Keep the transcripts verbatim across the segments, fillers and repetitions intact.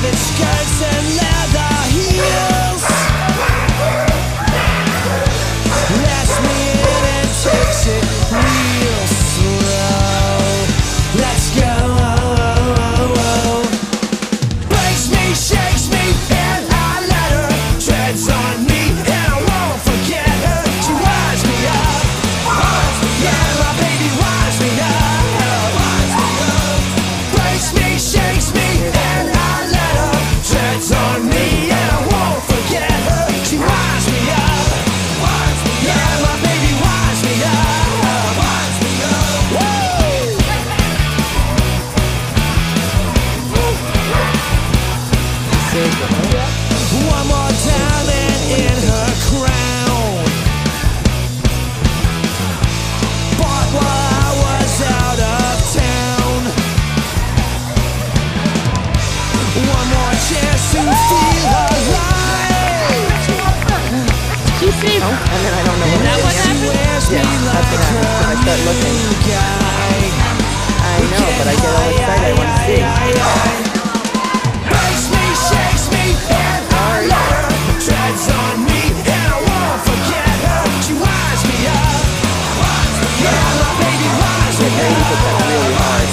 of its skirts and leather heels. Lets me in and takes it real slow. Let's go. Breaks me, shakes me, and I let her. Treads on me, and I won't forget her. She winds me up. Yeah, my baby winds me up. Breaks me, shakes me, and I let her. Treads on me, and I won't forget her. She winds me up. Yeah, my baby winds me up. Woo! One more diamond in her crown. Bought while I was out of town. One more chance to feel alive. You see? Oh, and then I don't know what That what She happened? wears me Yeah, that's like what happens when I a start looking. new guy. I know, but I get all excited. I want to see. Breaks me, shakes me, and I let her. Treads on me, and I won't forget her. She winds me up. Yeah, my baby winds me They need to up. cut really hard.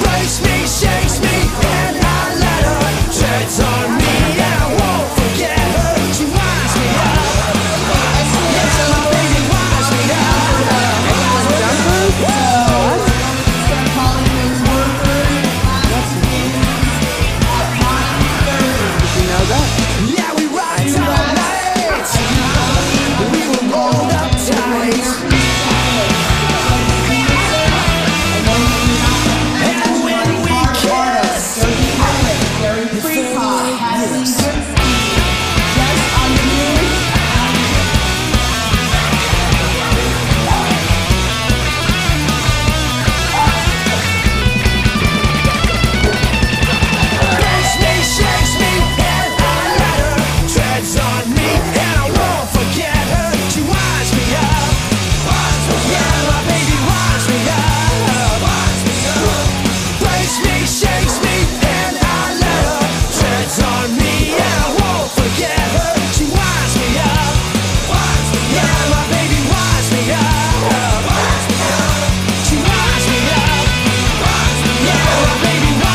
Breaks me, shakes me, and I let her. Treads on me, and I won't forget her. She winds me up. Yeah, my baby winds me up. Did you know that? Yeah, we rocked all night. We were rolled up tight. And when we kissed, the thing was this. Breaks me, shakes me, and I let her. Treads on me, and I won't forget her. She winds me up. Yeah, my baby winds me up. Breaks me, shakes me, and I let her. Treads on me, and I won't forget her. She winds me up. Yeah, my baby winds me up. She winds me up. Yeah, my baby winds me up.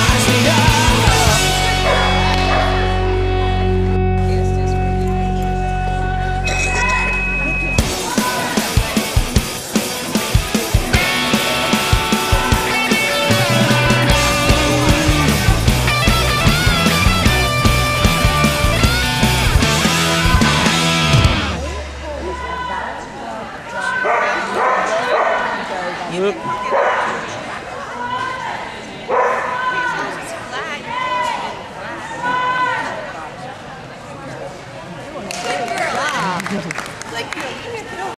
Yep.